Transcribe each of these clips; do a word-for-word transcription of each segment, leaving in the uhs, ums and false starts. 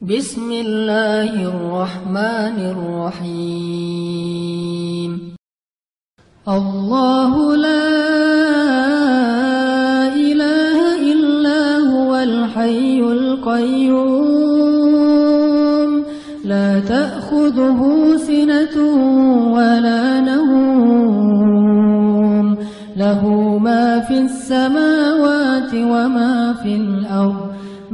بسم الله الرحمن الرحيم. الله لا إله إلا هو الحي القيوم لا تأخذه سنة ولا نوم له ما في السماوات وما في الأرض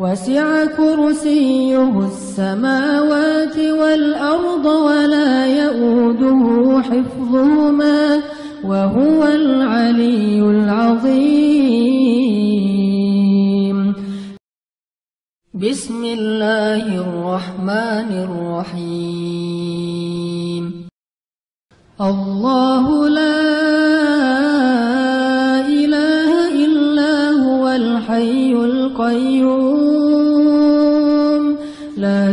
وسع كرسيه السماوات والأرض ولا يؤوده حفظهما وهو العلي العظيم. بسم الله الرحمن الرحيم. الله لا إله إلا هو الحي القيوم لا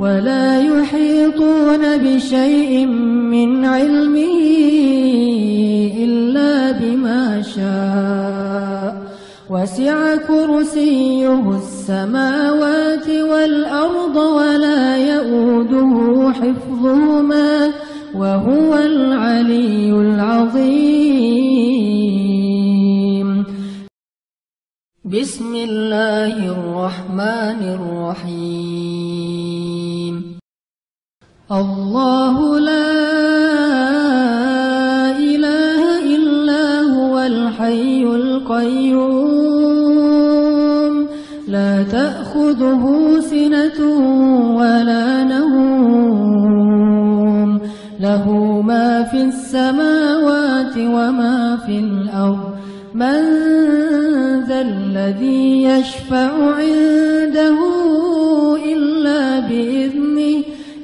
ولا يحيطون بشيء من علمه إلا بما شاء وسع كرسيه السماوات والأرض ولا يؤوده حفظهما وهو العلي العظيم. بسم الله الرحمن الرحيم. الله لا إله إلا هو الحي القيوم لا تأخذه سنة ولا نوم له ما في السماوات وما في الأرض من ذا الذي يشفع عنده إلا بإذنه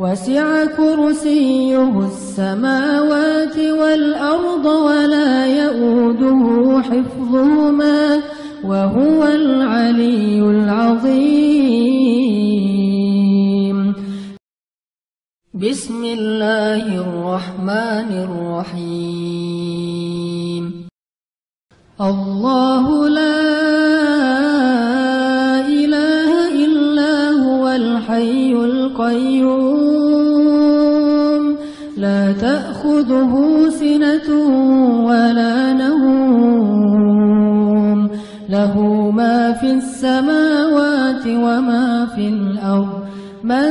وسع كرسيه السماوات والأرض ولا يؤوده حفظهما وهو العلي العظيم. بسم الله الرحمن الرحيم. الله لا إله إلا هو الحي القيوم لا تأخذه سنة ولا نوم له ما في السماوات وما في الأرض من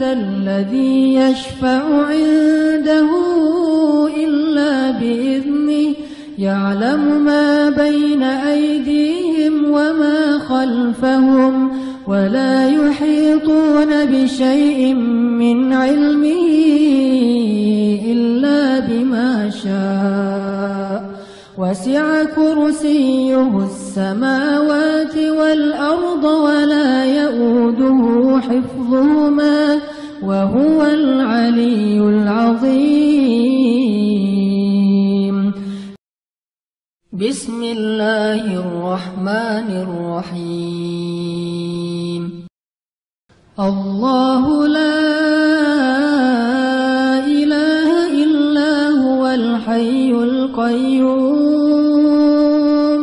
ذا الذي يشفع عنده يعلم ما بين أيديهم وما خلفهم ولا يحيطون بشيء من علمه إلا بما شاء وسع كرسيه السماوات والأرض ولا يؤوده حفظهما وهو العلي العظيم. بسم الله الرحمن الرحيم. الله لا إله إلا هو الحي القيوم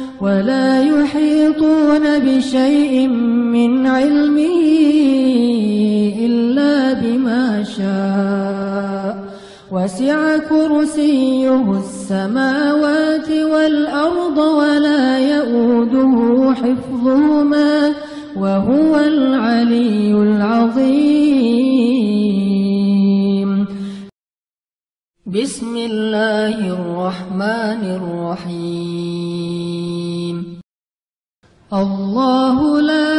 ولا يحيطون بشيء من علمه إلا بما شاء وسع كرسيه السماوات والأرض ولا يؤوده حفظهما وهو العلي العظيم. بسم الله الرحمن الرحيم. الله لا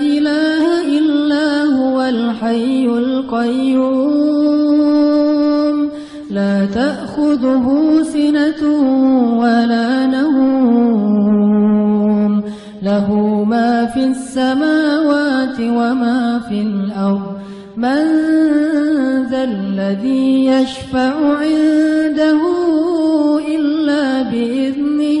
إله إلا هو الحي القيوم لا تأخذه سنة ولا نوم له ما في السماوات وما في الأرض من ذا الذي يشفع عنده إلا بإذنه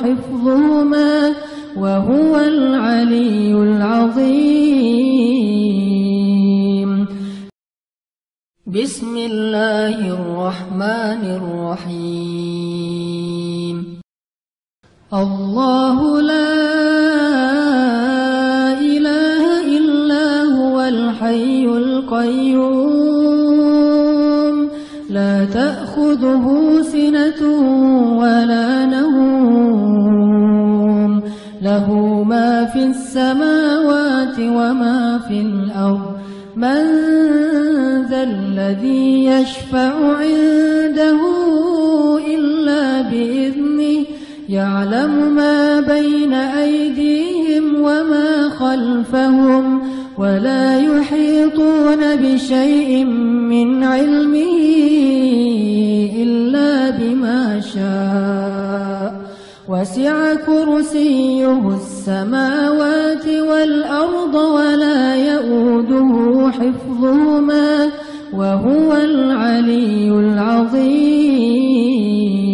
حفظهما وهو العلي العظيم. بسم الله الرحمن الرحيم. الله لا إله إلا هو الحي القيوم لا تأخذه سنة ولا نوم له ما في السماوات وما في الأرض من ذا الذي يشفع عنده إلا بإذنه يعلم ما بين أيديهم وما خلفهم ولا يحيطون بشيء من علمه إلا بما شاء وسع كرسيه السماوات والأرض ولا يؤوده حفظهما وهو العلي العظيم.